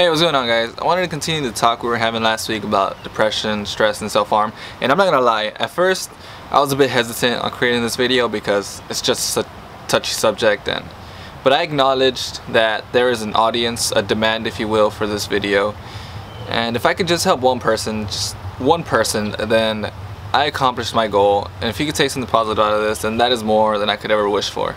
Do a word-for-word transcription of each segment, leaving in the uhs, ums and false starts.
Hey, what's going on, guys? I wanted to continue the talk we were having last week about depression, stress, and self-harm. And I'm not gonna lie, at first I was a bit hesitant on creating this video because it's just a touchy subject, and but I acknowledged that there is an audience, a demand if you will, for this video. And if I could just help one person, just one person, then I accomplished my goal. And if you could take something positive out of this, then that is more than I could ever wish for.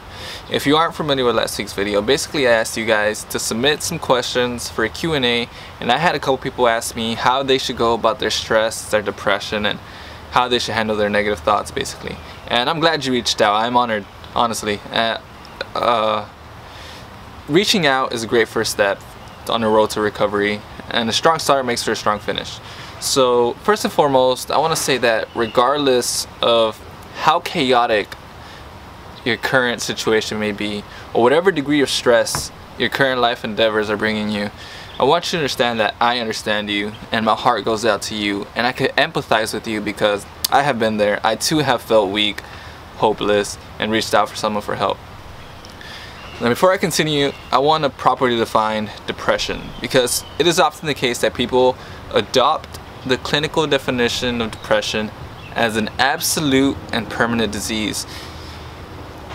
If you aren't familiar with last week's video, basically I asked you guys to submit some questions for a Q and A, and I had a couple people ask me how they should go about their stress, their depression, and how they should handle their negative thoughts, basically. And I'm glad you reached out. I'm honored, honestly. Uh, uh, reaching out is a great first step on the road to recovery, and a strong start makes for a strong finish. So first and foremost, I want to say that regardless of how chaotic your current situation may be, or whatever degree of stress your current life endeavors are bringing you, I want you to understand that I understand you, and my heart goes out to you, and I can empathize with you because I have been there. I too have felt weak, hopeless, and reached out for someone for help. Now, before I continue, I want to properly define depression, because it is often the case that people adopt the clinical definition of depression as an absolute and permanent disease.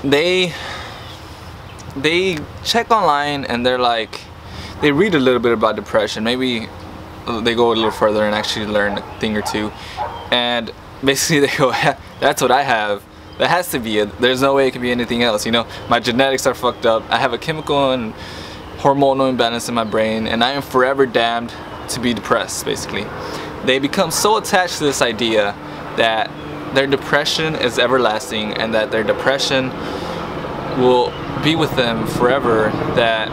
They they check online and they're like, they read a little bit about depression, maybe they go a little further and actually learn a thing or two, and basically they go, that's what I have. That has to be it. There's no way it could be anything else. You know, my genetics are fucked up. I have a chemical and hormonal imbalance in my brain, and I am forever damned to be depressed, basically. They become so attached to this idea that their depression is everlasting and that their depression will be with them forever, that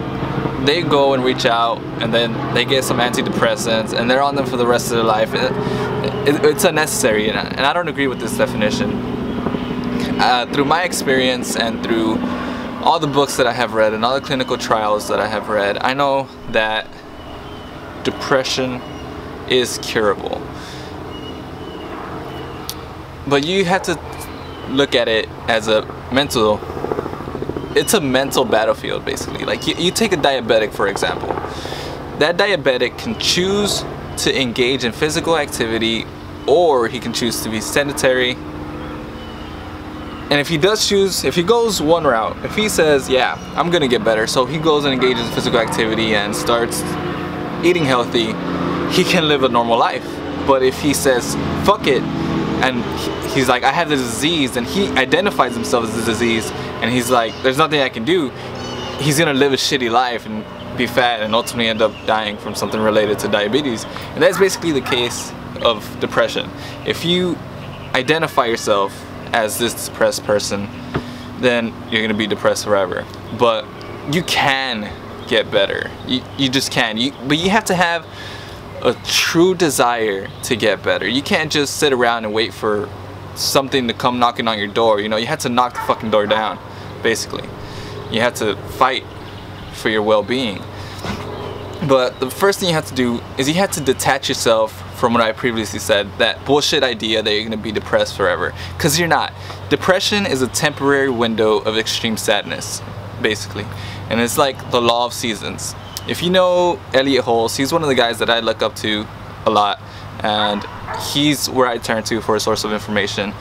they go and reach out and then they get some antidepressants and they're on them for the rest of their life. It, it, it's unnecessary, and I, and I don't agree with this definition. Uh, through my experience and through all the books that I have read and all the clinical trials that I have read, I know that depression is curable. But you have to look at it as a mental, it's a mental battlefield, basically. Like you, you take a diabetic, for example. That diabetic can choose to engage in physical activity, or he can choose to be sedentary. And if he does choose, if he goes one route, if he says, yeah, I'm gonna get better, so he goes and engages in physical activity and starts eating healthy, he can live a normal life. But if he says, fuck it, and he's like, I have this disease, and he identifies himself as the disease, and he's like, there's nothing I can do, he's gonna live a shitty life and be fat and ultimately end up dying from something related to diabetes. And that's basically the case of depression. If you identify yourself as this depressed person, then you're gonna be depressed forever. But you can get better. You, you just can. You, but you have to have a true desire to get better. You can't just sit around and wait for something to come knocking on your door. You know, you have to knock the fucking door down, basically. You have to fight for your well-being. But the first thing you have to do is you have to detach yourself from what I previously said, that bullshit idea that you're gonna be depressed forever, because you're not. Depression is a temporary window of extreme sadness, basically, and it's like the law of seasons. If you know Elliott Hulse, he's one of the guys that I look up to a lot, and he's where I turn to for a source of information.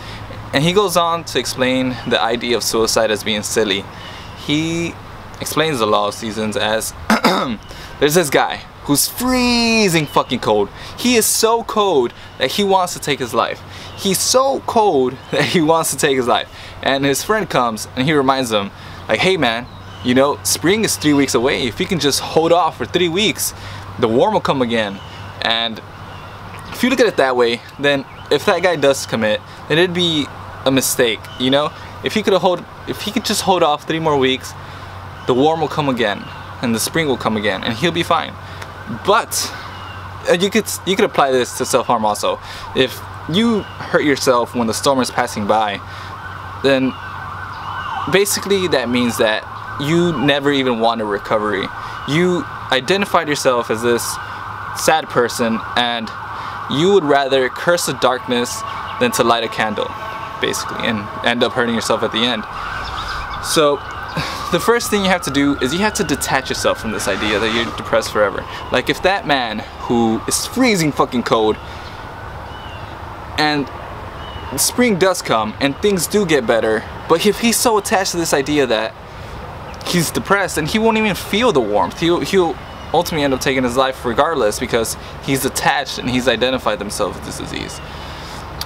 And he goes on to explain the idea of suicide as being silly. He explains the law of seasons as there's this guy who's freezing fucking cold. He is so cold that he wants to take his life. He's so cold that he wants to take his life. And his friend comes and he reminds him, like, hey man, you know, spring is three weeks away. If you can just hold off for three weeks, the warm will come again. And if you look at it that way, then if that guy does commit, then it'd be a mistake, you know? If he could hold, if he could just hold off three more weeks, the warm will come again and the spring will come again and he'll be fine. But you could you could apply this to self-harm also. If you hurt yourself when the storm is passing by, then basically that means that you never even want a recovery. You identified yourself as this sad person, and you would rather curse the darkness than to light a candle, basically, and end up hurting yourself at the end. So The first thing you have to do is you have to detach yourself from this idea that you're depressed forever. Like if that man who is freezing fucking cold and spring does come and things do get better, but if he's so attached to this idea that he's depressed and he won't even feel the warmth, he'll, he'll ultimately end up taking his life regardless because he's attached and he's identified himself with this disease.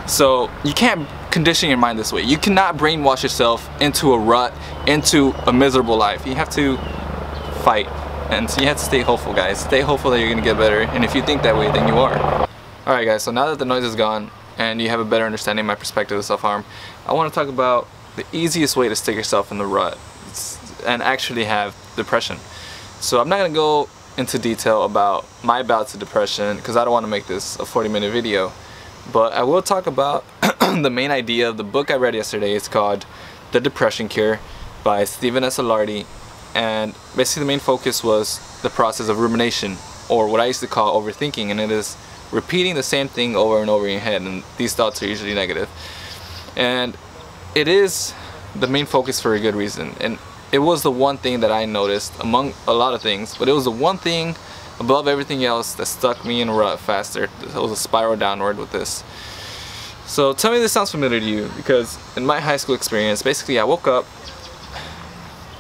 So you can't condition your mind this way. You cannot brainwash yourself into a rut, into a miserable life. You have to fight, and so you have to stay hopeful, guys. Stay hopeful that you're gonna get better, and if you think that way, then you are. Alright guys, so now that the noise is gone and you have a better understanding of my perspective of self-harm, I want to talk about the easiest way to stick yourself in the rut and actually have depression. So I'm not gonna go into detail about my bouts of depression because I don't want to make this a forty minute video, but I will talk about the main idea of the book I read yesterday. It's called The Depression Cure by Stephen S. Ilardi, and basically the main focus was the process of rumination, or what I used to call overthinking, and it is repeating the same thing over and over in your head, and these thoughts are usually negative. And it is the main focus for a good reason, and it was the one thing that I noticed among a lot of things, but it was the one thing above everything else that stuck me in a rut faster. It was a spiral downward with this. So tell me this sounds familiar to you, because in my high school experience, basically I woke up,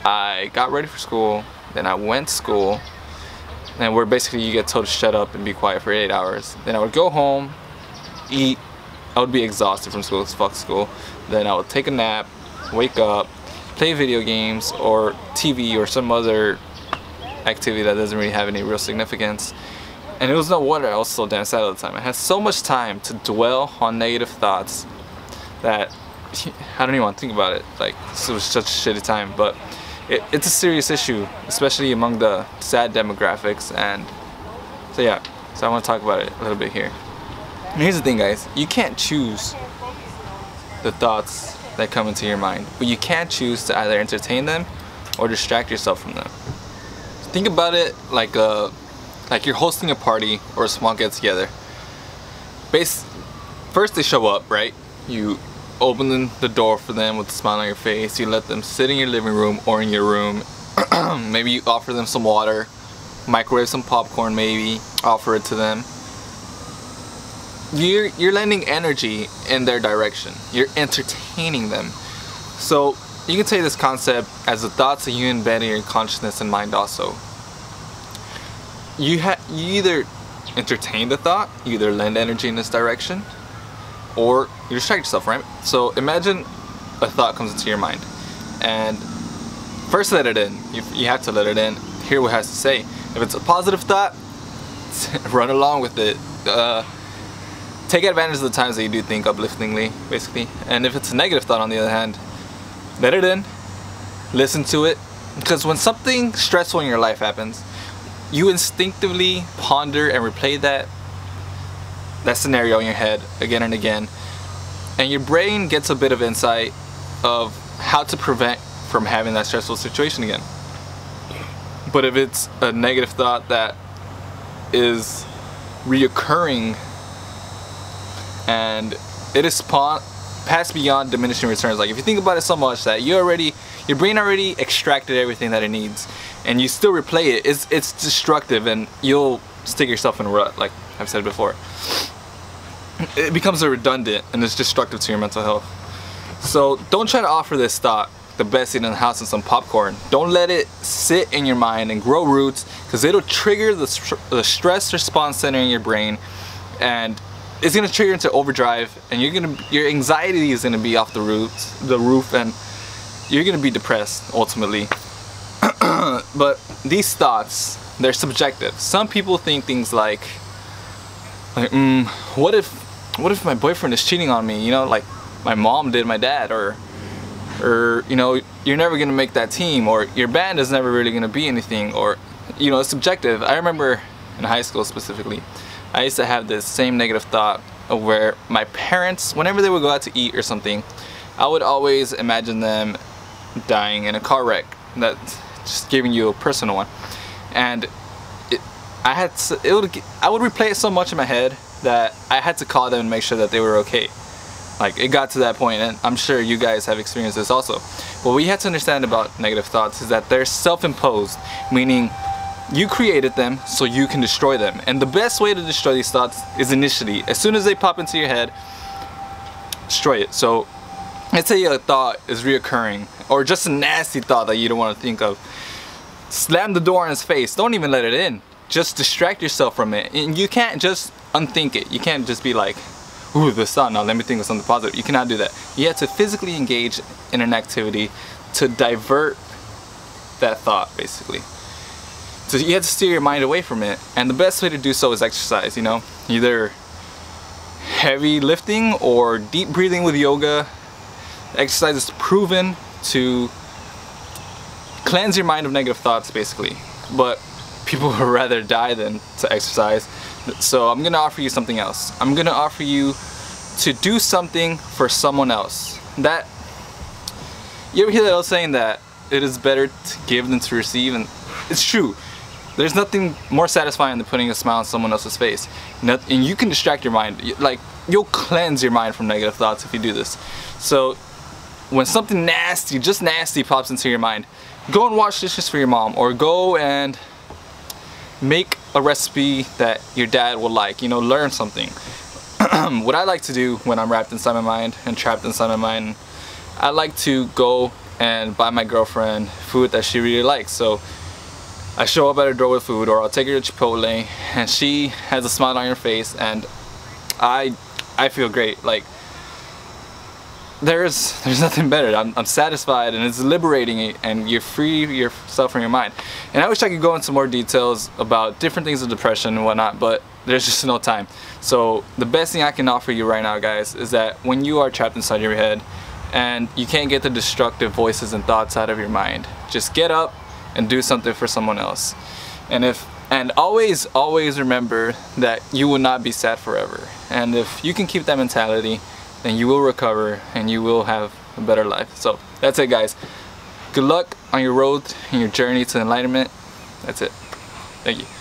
I got ready for school, then I went to school, and where basically you get told to shut up and be quiet for eight hours. Then I would go home, eat, I would be exhausted from school, fuck school. Then I would take a nap, wake up, play video games or T V or some other activity that doesn't really have any real significance. And it was no wonder I was so damn sad all the time. I had so much time to dwell on negative thoughts that I don't even want to think about it. Like, this was such a shitty time, but it, it's a serious issue, especially among the sad demographics. And so yeah, so I want to talk about it a little bit here. And here's the thing, guys, you can't choose the thoughts that come into your mind, but you can choose to either entertain them or distract yourself from them. Think about it like a like you're hosting a party or a small get together. Base, first they show up, right? You open the door for them with a smile on your face. You let them sit in your living room or in your room. Maybe you offer them some water, microwave some popcorn, maybe offer it to them. You're, you're lending energy in their direction. You're entertaining them. So you can take this concept as the thoughts that you embed in your consciousness and mind also. You, ha you either entertain the thought, you either lend energy in this direction, or you distract yourself, right? So imagine a thought comes into your mind, and first let it in. You, you have to let it in, hear what it has to say. If it's a positive thought, run along with it. Uh, take advantage of the times that you do think upliftingly, basically. And if it's a negative thought, on the other hand, let it in, listen to it, because when something stressful in your life happens, you instinctively ponder and replay that that scenario in your head again and again, and your brain gets a bit of insight of how to prevent from having that stressful situation again. But if it's a negative thought that is reoccurring and it is passed beyond diminishing returns, like if you think about it so much that you already your brain already extracted everything that it needs, and you still replay it, it's, it's destructive, and you'll stick yourself in a rut, like I've said before. It becomes redundant, and it's destructive to your mental health. So don't try to offer this thought the best seat in the house and some popcorn. Don't let it sit in your mind and grow roots, because it'll trigger the, the stress response center in your brain, and it's gonna trigger into overdrive, and you're gonna your anxiety is gonna be off the roots, the roof, and you're gonna be depressed ultimately. But these thoughts, they're subjective. Some people think things like, like, mm, what if, what if my boyfriend is cheating on me? You know, like my mom did my dad, or, or you know, you're never gonna make that team, or your band is never really gonna be anything, or, you know, it's subjective. I remember in high school specifically, I used to have this same negative thought of where my parents, whenever they would go out to eat or something, I would always imagine them dying in a car wreck. That's just giving you a personal one. And it, I had to, it would, I would replay it so much in my head that I had to call them and make sure that they were okay. Like, it got to that point, and I'm sure you guys have experienced this also. What we have to understand about negative thoughts is that they're self-imposed, meaning you created them so you can destroy them. And the best way to destroy these thoughts is initially. As soon as they pop into your head, destroy it. So let's say a thought is reoccurring, or just a nasty thought that you don't want to think of. Slam the door in his face. Don't even let it in. Just distract yourself from it. And you can't just unthink it. You can't just be like, ooh, this thought, now let me think of something positive. You cannot do that. You have to physically engage in an activity to divert that thought, basically. So you have to steer your mind away from it. And the best way to do so is exercise, you know? Either heavy lifting or deep breathing with yoga. Exercise is proven to cleanse your mind of negative thoughts, basically. But people would rather die than to exercise. So I'm gonna offer you something else. I'm gonna offer you to do something for someone else. That, you ever hear that old saying that it is better to give than to receive? And it's true. There's nothing more satisfying than putting a smile on someone else's face. And you can distract your mind. Like, you'll cleanse your mind from negative thoughts if you do this. So when something nasty, just nasty, pops into your mind, go and wash dishes for your mom, or go and make a recipe that your dad will like, you know, learn something. What I like to do when I'm wrapped inside my mind and trapped inside my mind, I like to go and buy my girlfriend food that she really likes. So I show up at her door with food, or I'll take her to Chipotle, and she has a smile on her face, and I I feel great. Like, there's there's nothing better. I'm, I'm satisfied, and it's liberating, and you free yourself from your mind. And I wish I could go into more details about different things of depression and whatnot, but there's just no time. So the best thing I can offer you right now, guys, is that when you are trapped inside your head and you can't get the destructive voices and thoughts out of your mind, just get up and do something for someone else. And if and always always remember that you will not be sad forever. And if you can keep that mentality, then you will recover and you will have a better life. So that's it, guys. Good luck on your road and your journey to enlightenment. That's it. Thank you.